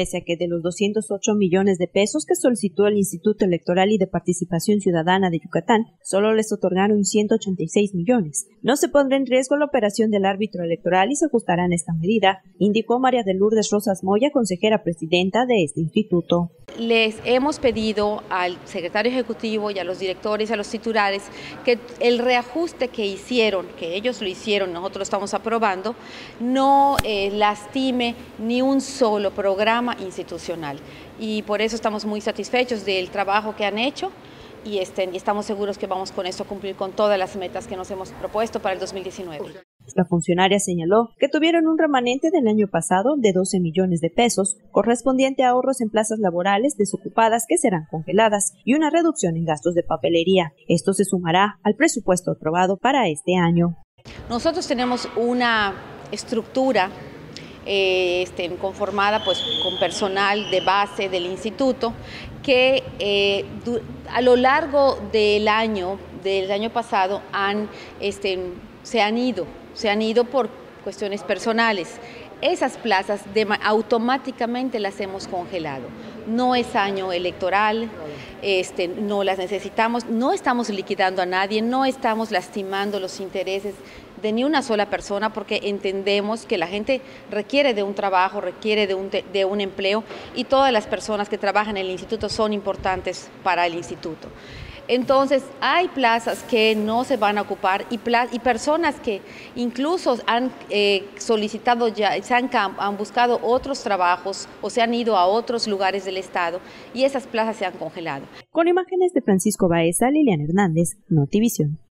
pese a que de los 208 millones de pesos que solicitó el Instituto Electoral y de Participación Ciudadana de Yucatán, solo les otorgaron 186 millones. No se pondrá en riesgo la operación del árbitro electoral y se ajustarán a esta medida, indicó María de Lourdes Rosas Moya, consejera presidenta de este instituto. Les hemos pedido al secretario ejecutivo y a los directores, a los titulares, que el reajuste que hicieron, que ellos lo hicieron, nosotros lo estamos aprobando, no lastime ni un solo programa institucional. Y por eso estamos muy satisfechos del trabajo que han hecho y estamos seguros que vamos con esto a cumplir con todas las metas que nos hemos propuesto para el 2019. La funcionaria señaló que tuvieron un remanente del año pasado de 12 millones de pesos, correspondiente a ahorros en plazas laborales desocupadas que serán congeladas y una reducción en gastos de papelería. Esto se sumará al presupuesto aprobado para este año. Nosotros tenemos una estructura conformada con personal de base del instituto que a lo largo del año pasado se han ido por cuestiones personales. Esas plazas automáticamente las hemos congelado. No es año electoral, no las necesitamos, no estamos liquidando a nadie, no estamos lastimando los intereses de ni una sola persona, porque entendemos que la gente requiere de un trabajo, requiere de un empleo, y todas las personas que trabajan en el instituto son importantes para el instituto. Entonces, hay plazas que no se van a ocupar y personas que incluso han solicitado, ya han buscado otros trabajos o se han ido a otros lugares del estado, y esas plazas se han congelado. Con imágenes de Francisco Baeza, Lilian Hernández, NotiVision.